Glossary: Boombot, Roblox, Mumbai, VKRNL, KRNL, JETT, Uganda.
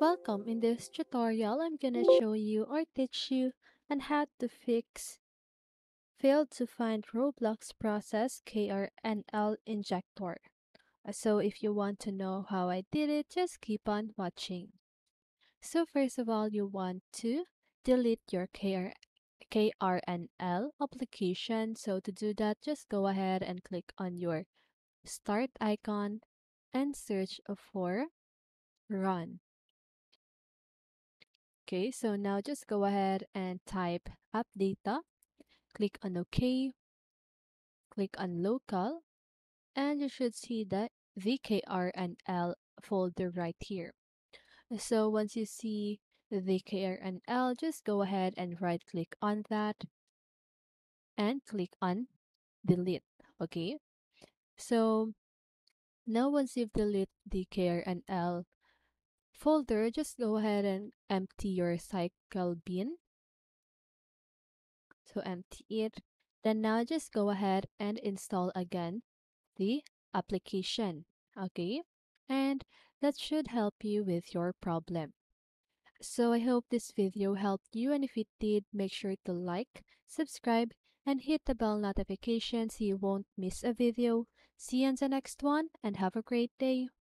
Welcome. In this tutorial, I'm gonna show you or teach you on how to fix failed to find Roblox process KRNL injector. So if you want to know how I did it, just keep on watching. So first of all, you want to delete your KRNL application. So to do that, just go ahead and click on your start icon and search for run. Okay, so now just go ahead and type app data, click on OK, click on local, and you should see the VKRNL folder right here. So once you see the VKRNL, just go ahead and right click on that and click on delete. Okay, so now once you've deleted the KRNL folder, just go ahead and empty your cycle bin. So empty it. Then now just go ahead and install again the application. Okay, and that should help you with your problem. So I hope this video helped you, and if it did, make sure to like, subscribe, and hit the bell notification so you won't miss a video. See you in the next one, and have a great day.